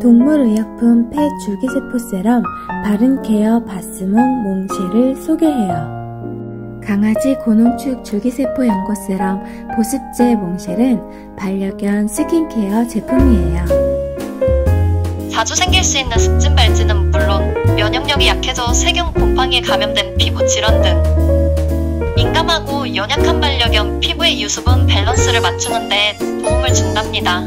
동물의약품 폐줄기세포 세럼 바른케어 바스몽몽셀을 소개해요. 강아지 고농축 줄기세포 연고 세럼 보습제 몽셀은 반려견 스킨케어 제품이에요. 자주 생길 수 있는 습진 발진은 물론 면역력이 약해져 세균 곰팡이에 감염된 피부 질환 등 민감하고 연약한 반려견 피부의 유수분 밸런스를 맞추는 데 도움을 준답니다.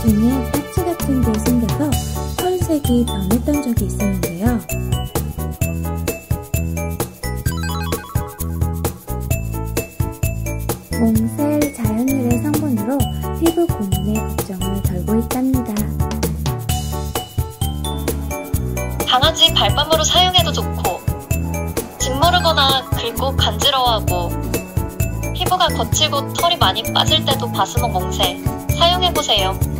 중에 파츠 같은 게 생겨서 털색이 변했던 적이 있었는데요. 몽셀 자연유래 성분으로 피부 고민의 걱정을 덜고 있답니다. 강아지 발밤으로 사용해도 좋고, 짓무르거나 긁고 간지러워하고 피부가 거칠고 털이 많이 빠질 때도 바스몽몽셀 사용해보세요.